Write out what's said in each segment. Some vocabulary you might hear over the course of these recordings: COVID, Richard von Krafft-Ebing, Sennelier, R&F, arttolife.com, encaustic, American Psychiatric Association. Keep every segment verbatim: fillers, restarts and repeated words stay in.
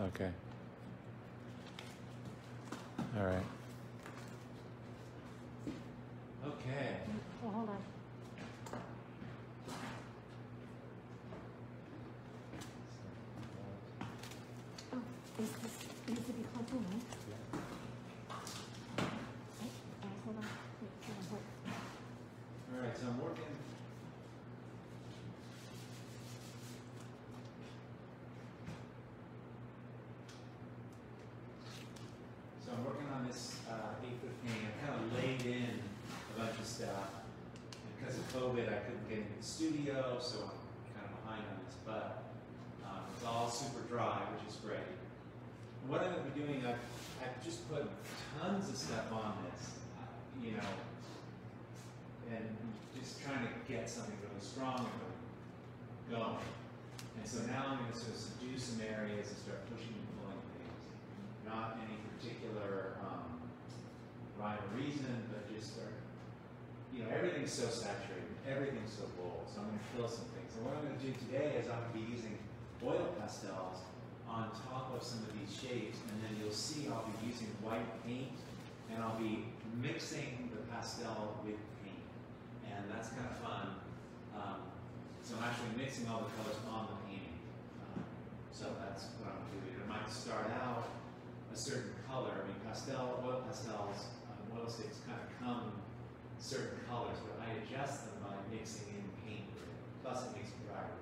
Okay. All right. Okay. Well, hold on. Oh, is this needs to be plugged in, right? Yeah. Right. Uh, hold on. Wait, hold on. All right, so I'm working. So I'm working on this uh, eight fifteen. I kind of laid in a bunch of stuff. And because of COVID, I couldn't get into the studio, so I'm kind of behind on this. But um, it's all super dry, which is great. And what I'm going to be doing, I've, I've just put tons of stuff on this, you know, and just trying to get something really strong and really going. And so now I'm going to sort of subdue some areas and start pushing and pulling things. Not any particular um, rhyme or reason, but just start, you know, everything's so saturated, everything's so bold, so I'm going to fill some things. And what I'm going to do today is I'm going to be using oil pastels on top of some of these shapes, and then you'll see I'll be using white paint, and I'll be mixing the pastel with paint. And that's kind of fun. Um, so I'm actually mixing all the colors on the painting. Um, so that's what I'm doing. It might start out a certain color. I mean, pastel, oil pastels, um, oil sticks kind of come in certain colors, but I adjust them by mixing in paint with it. Plus it makes it brighter.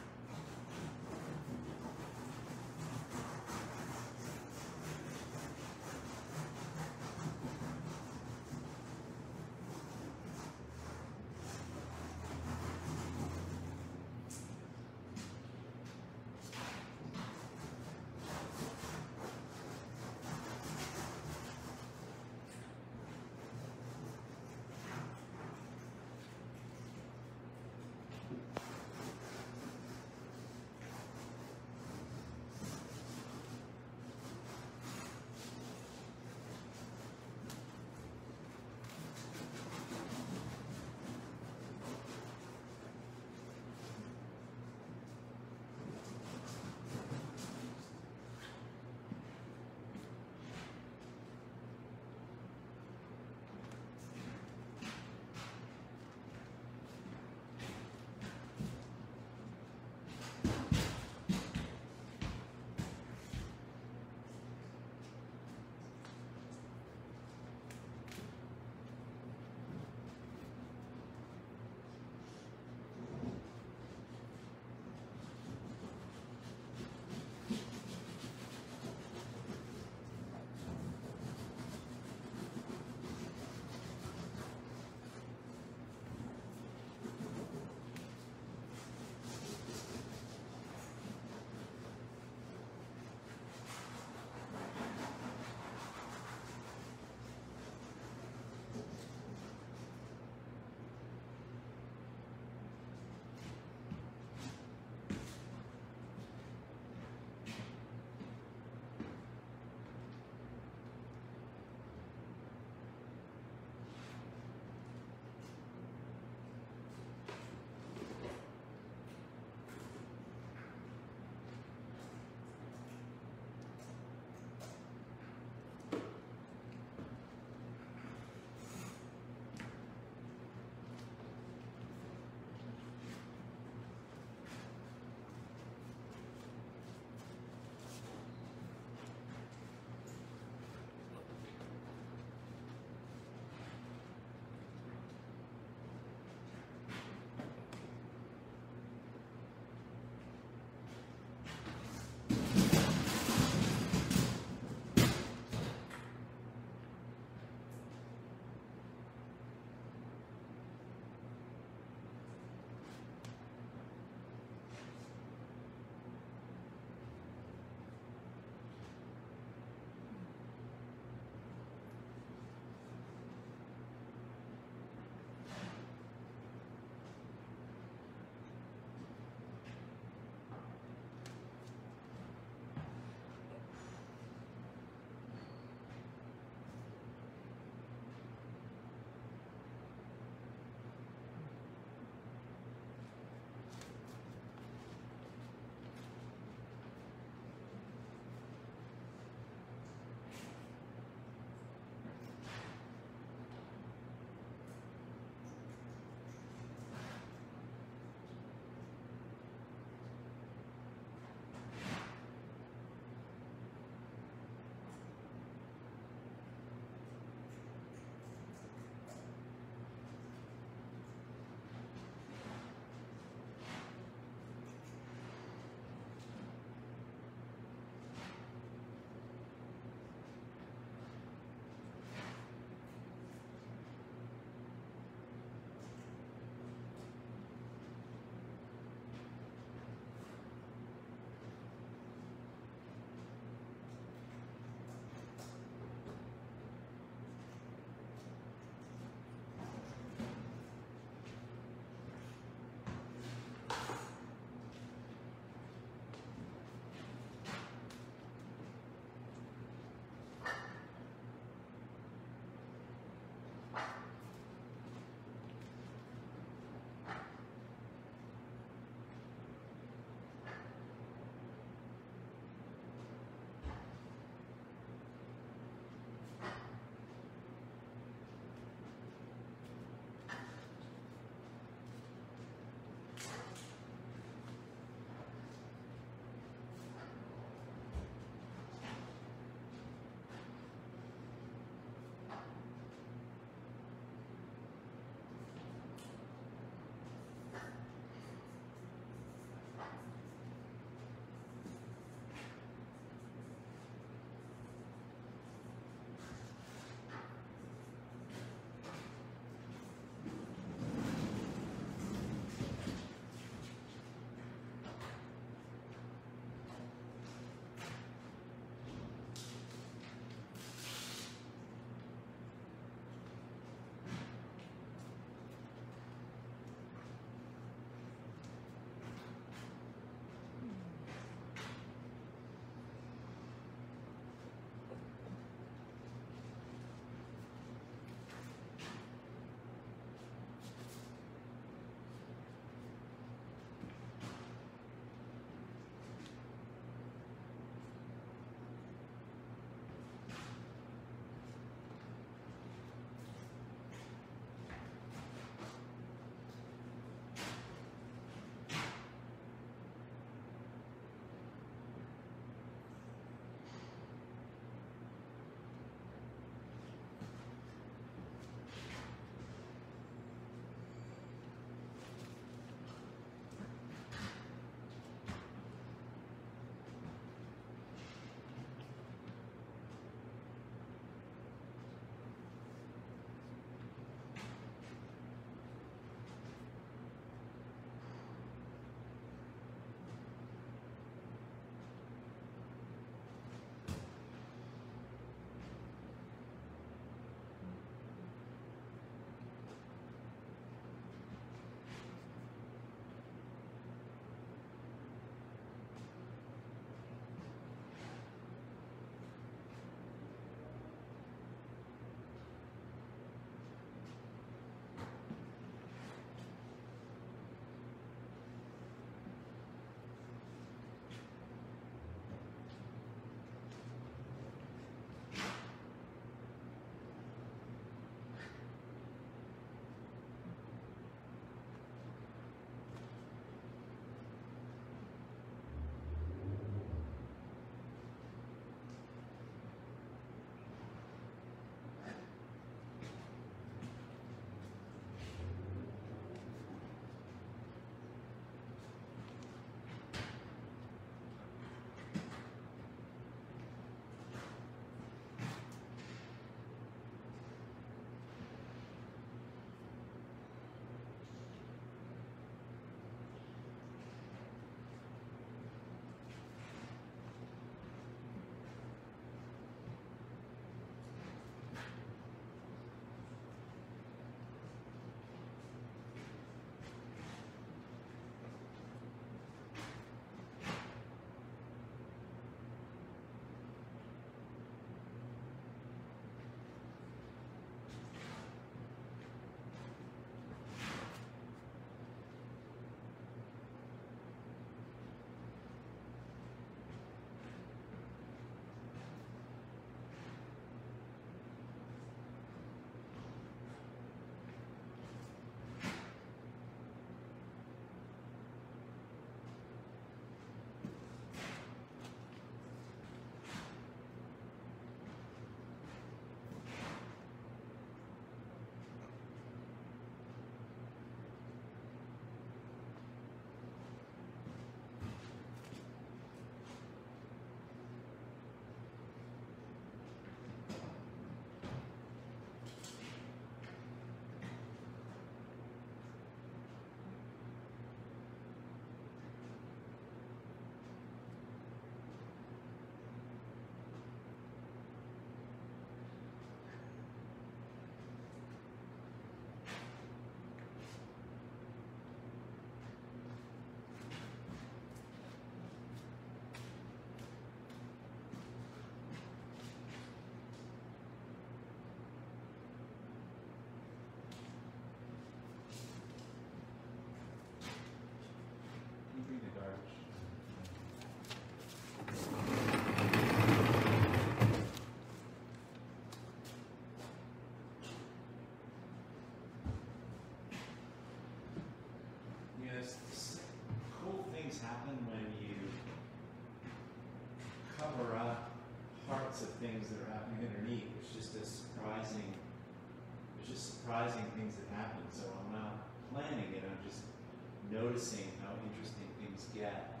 Noticing how interesting things get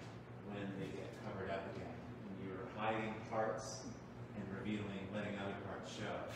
when they get covered up again. When you're hiding parts and revealing, letting other parts show.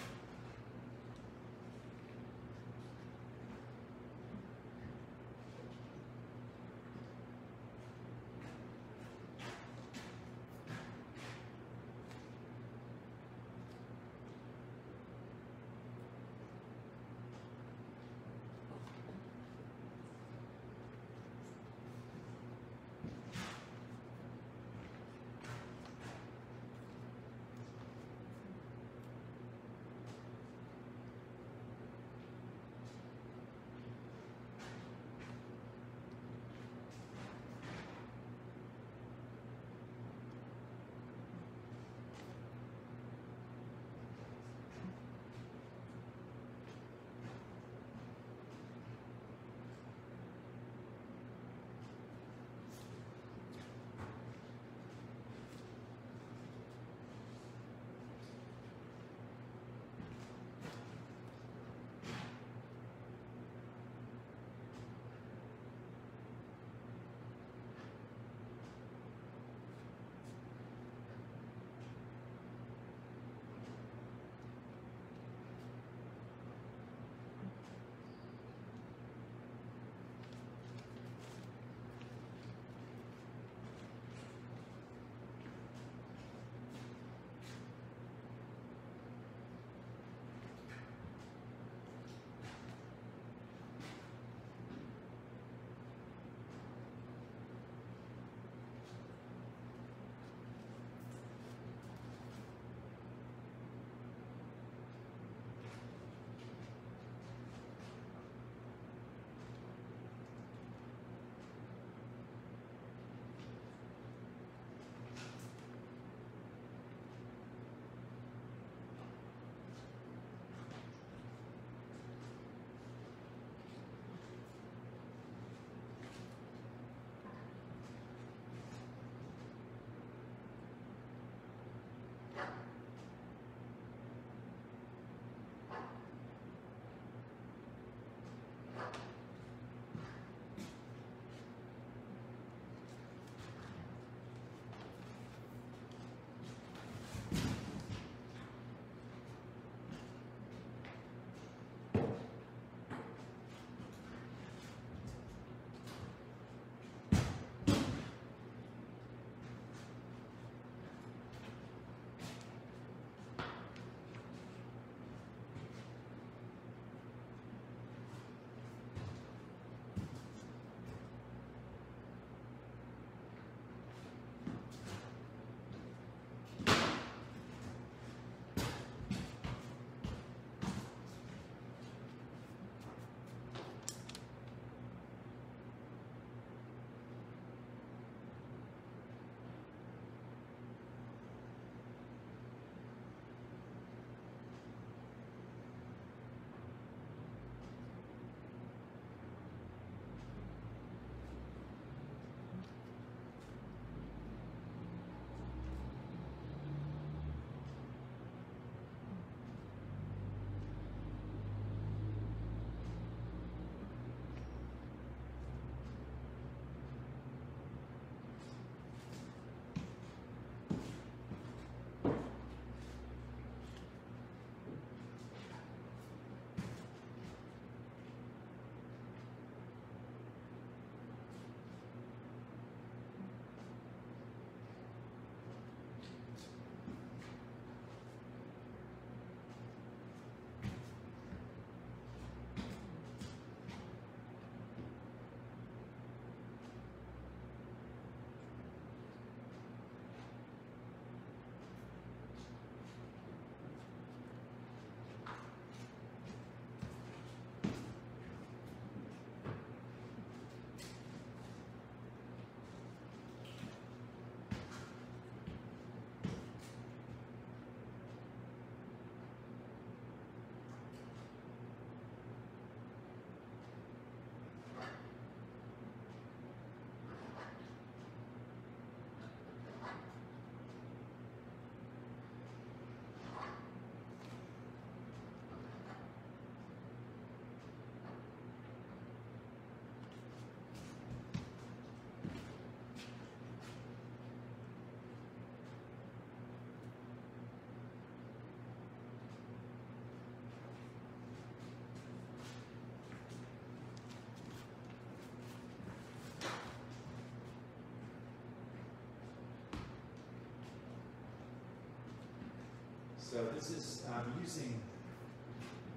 So this is um, using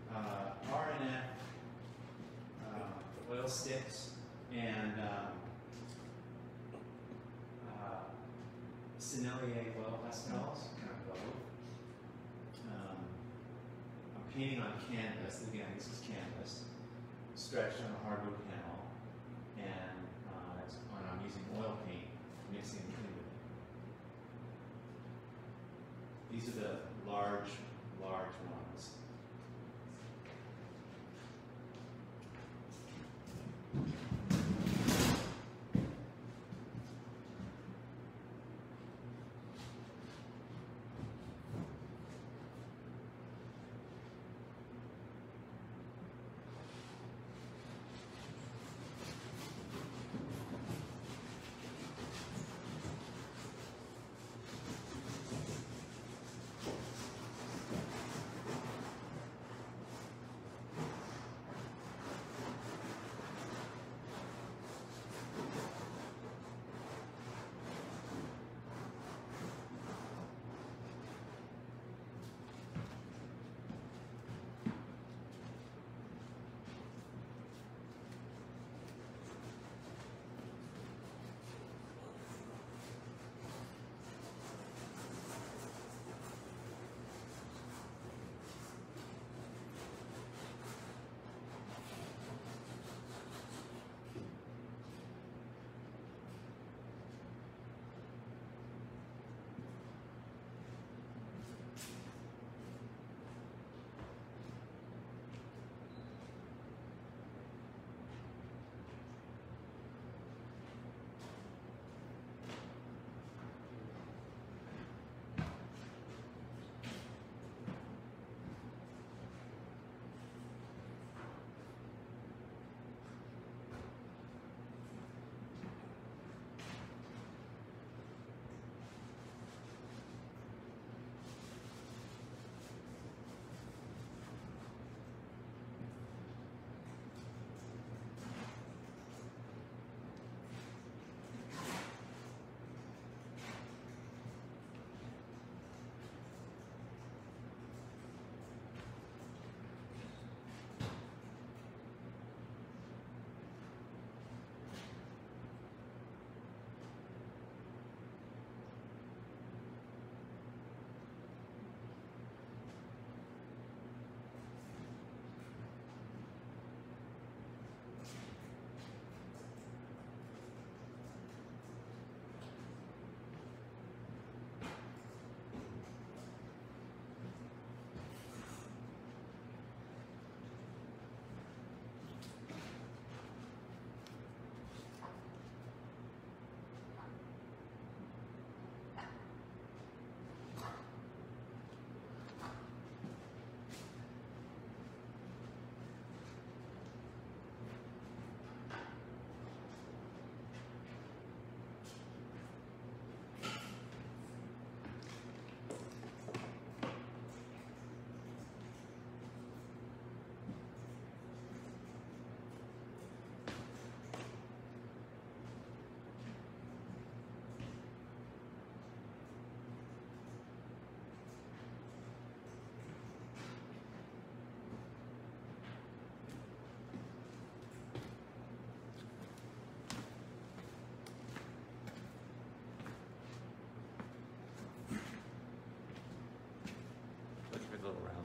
uh, R and F uh, oil sticks and um, uh, Sennelier oil pastels, kind of both. Um, I'm painting on canvas. Again, this is canvas stretched on a hardwood panel, and uh, it's on, I'm using oil paint, mixing it with it. These are the large, large ones.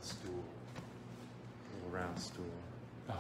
Stool, a little round stool. Oh, yeah.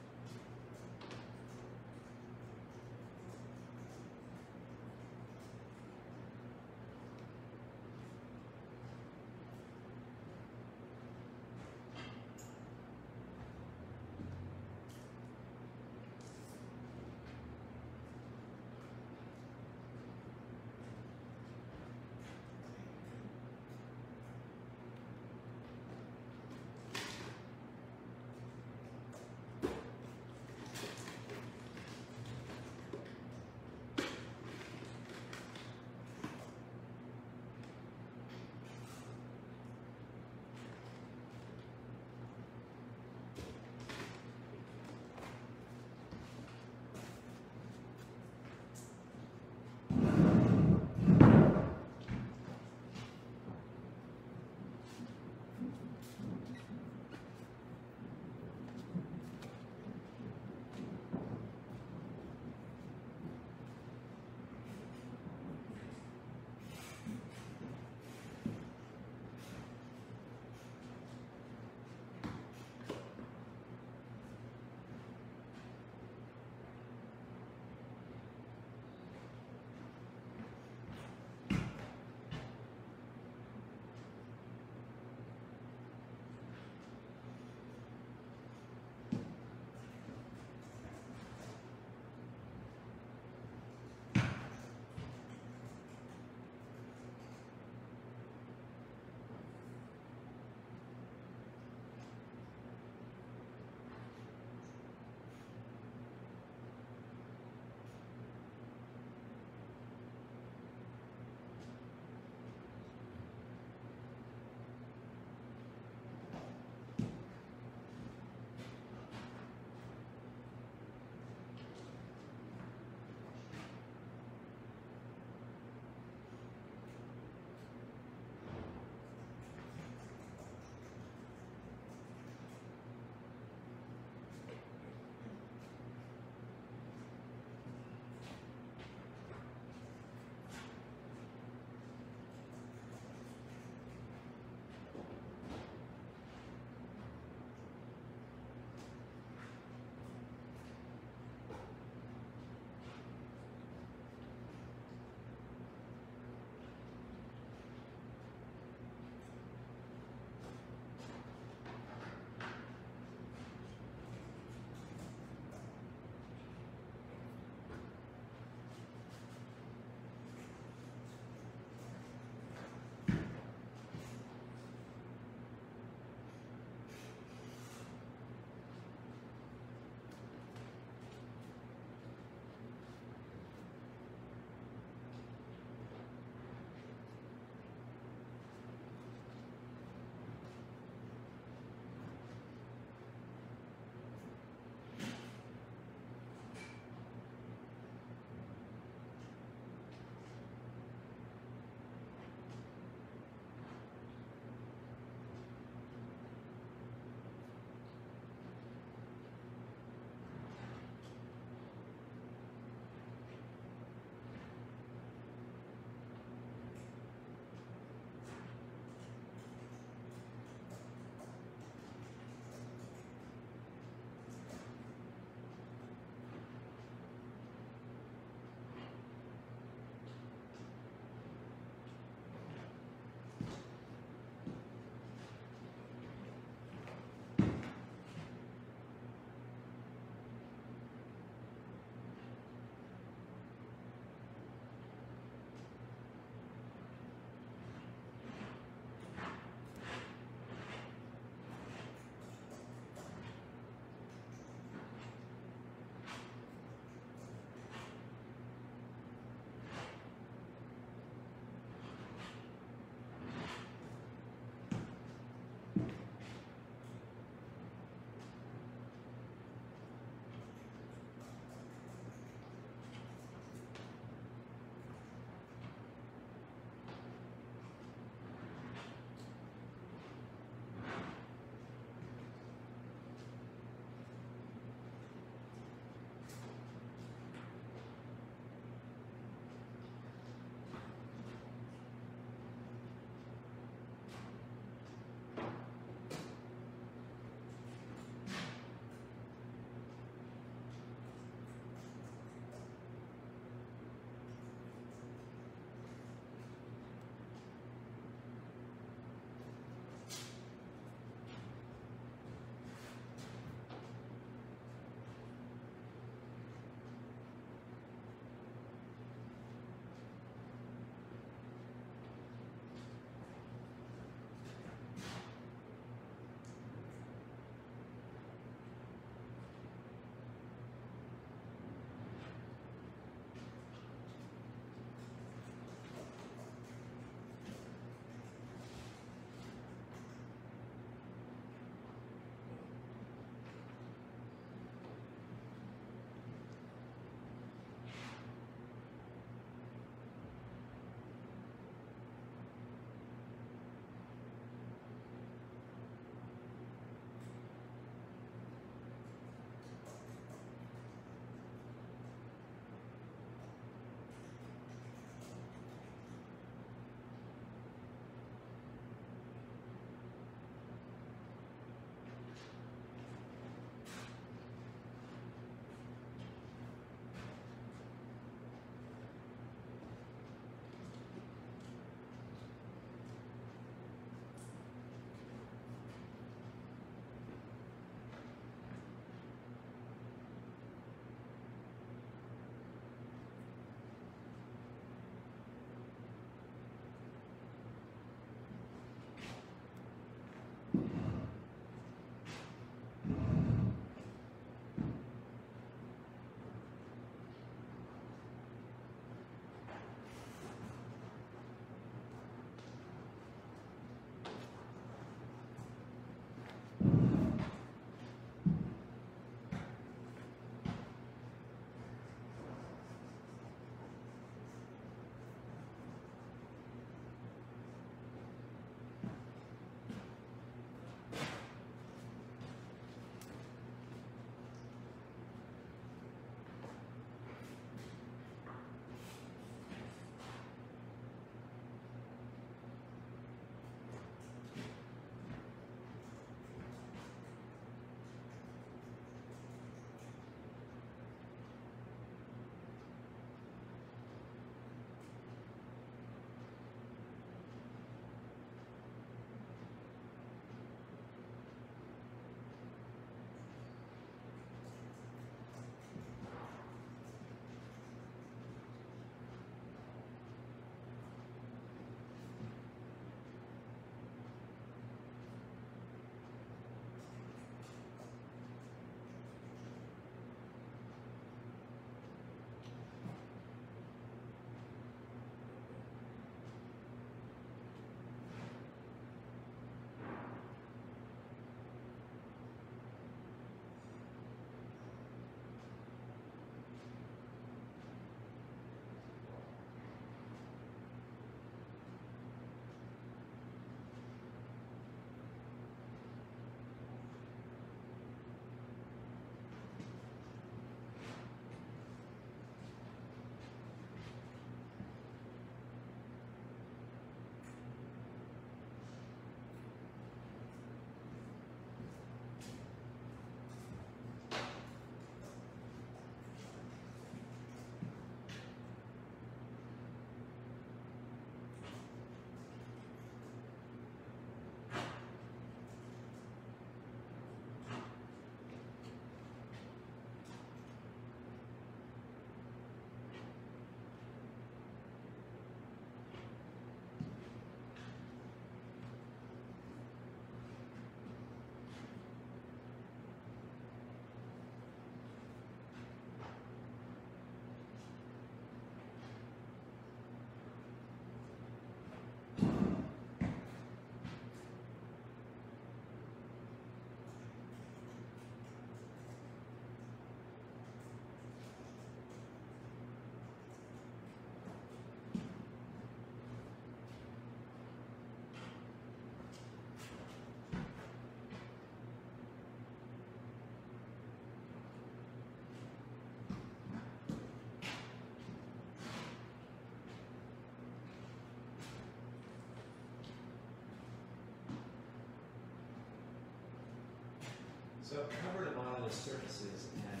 So I've covered a lot of the surfaces, and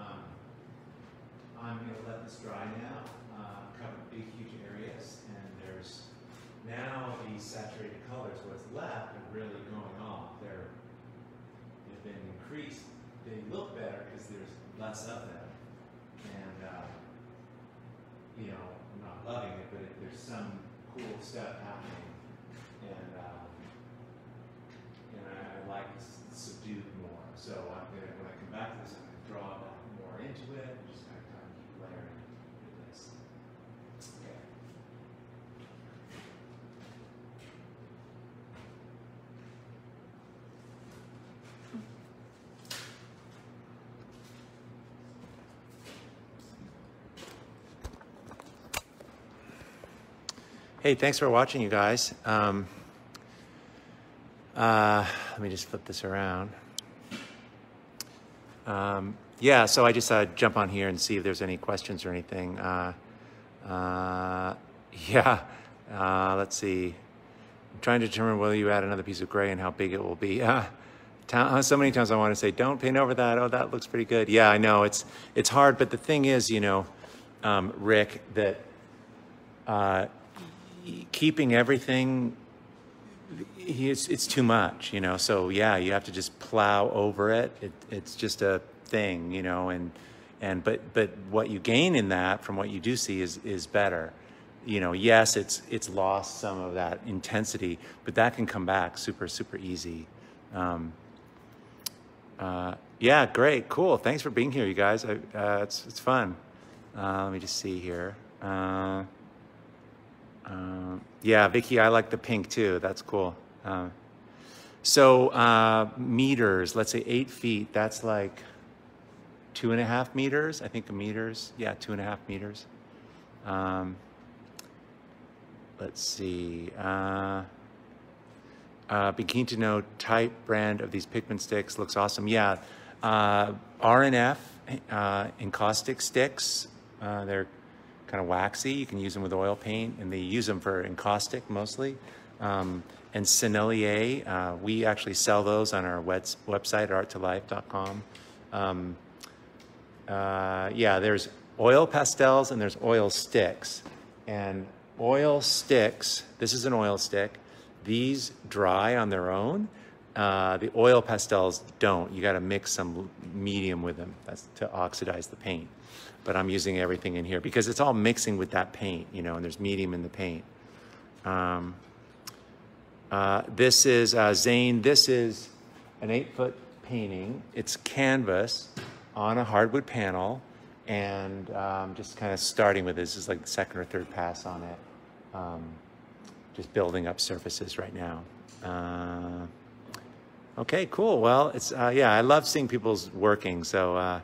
um, I'm going to let this dry now. Uh, covered big, huge areas, and there's now these saturated colors. What's left are really going off. They're, they've been increased. They look better because there's less of them, and uh, you know, I'm not loving it, but it, there's some cool stuff happening, and uh, and I, I like subdued more. So I'm gonna, when I come back to this, I'm gonna draw back more into it. I'm just gonna kind of keep layering into this. Okay. Hey, thanks for watching, you guys. Um, uh, let me just flip this around. Um, yeah, so I just uh, jump on here and see if there's any questions or anything. Uh, uh, yeah, uh, let's see. I'm trying to determine whether you add another piece of gray and how big it will be. Uh, so many times I want to say, don't paint over that. Oh, that looks pretty good. Yeah, I know, it's, it's hard, but the thing is, you know, um, Rick, that... Uh, keeping everything, it's, it's too much, you know? So yeah, you have to just plow over it. it. It's just a thing, you know? And, and, but, but what you gain in that from what you do see is, is better. You know, yes, it's, it's lost some of that intensity, but that can come back super, super easy. Um, uh, yeah, great, cool. Thanks for being here, you guys. I, uh, it's, it's fun. Uh, let me just see here. Uh, Uh, yeah, Vicky, I like the pink too. That's cool. Uh, so uh, meters, let's say eight feet. That's like two and a half meters. I think meters. Yeah, two and a half meters. Um, let's see. Uh, uh, be keen to know type, brand of these pigment sticks. Looks awesome. Yeah, uh, R and F uh, encaustic sticks. Uh, they're kind of waxy. You can use them with oil paint, and they use them for encaustic mostly. Um, and Sennelier, uh, we actually sell those on our web website, art to life dot com. Um, uh, yeah, there's oil pastels and there's oil sticks. And oil sticks, this is an oil stick. These dry on their own. Uh, the oil pastels don't. You got to mix some medium with them. That's to oxidize the paint. But I'm using everything in here because it's all mixing with that paint, you know, and there's medium in the paint. Um, uh, this is uh, Zane. This is an eight foot painting. It's canvas on a hardwood panel, and um, just kind of starting with this. This is like the second or third pass on it. Um, just building up surfaces right now. Uh, Okay, cool. Well, it's, uh, yeah, I love seeing people's working. So uh,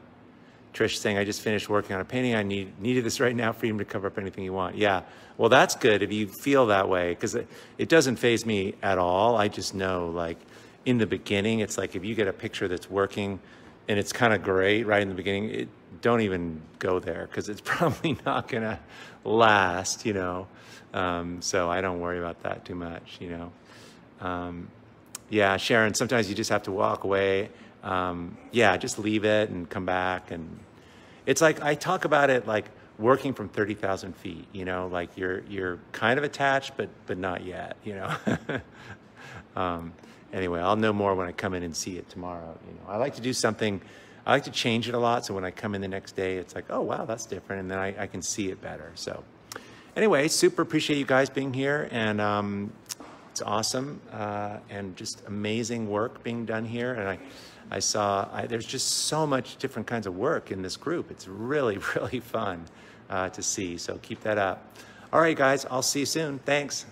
Trish saying, I just finished working on a painting. I need, needed this right now for you to cover up anything you want. Yeah, well, that's good if you feel that way, because it, it doesn't faze me at all. I just know, like, in the beginning, it's like if you get a picture that's working and it's kind of great right in the beginning, it, don't even go there, because it's probably not going to last, you know. Um, so I don't worry about that too much, you know. Um, Yeah, Sharon, sometimes you just have to walk away. Um, yeah, just leave it and come back. And it's like, I talk about it like working from thirty thousand feet, you know, like you're, you're kind of attached, but, but not yet, you know. um, anyway, I'll know more when I come in and see it tomorrow. You know, I like to do something, I like to change it a lot. So when I come in the next day, it's like, oh, wow, that's different. And then I, I can see it better. So anyway, super appreciate you guys being here. And, um, it's awesome, uh, and just amazing work being done here. And I, I saw, I, there's just so much different kinds of work in this group. It's really, really fun uh, to see. So keep that up. All right, guys, I'll see you soon. Thanks.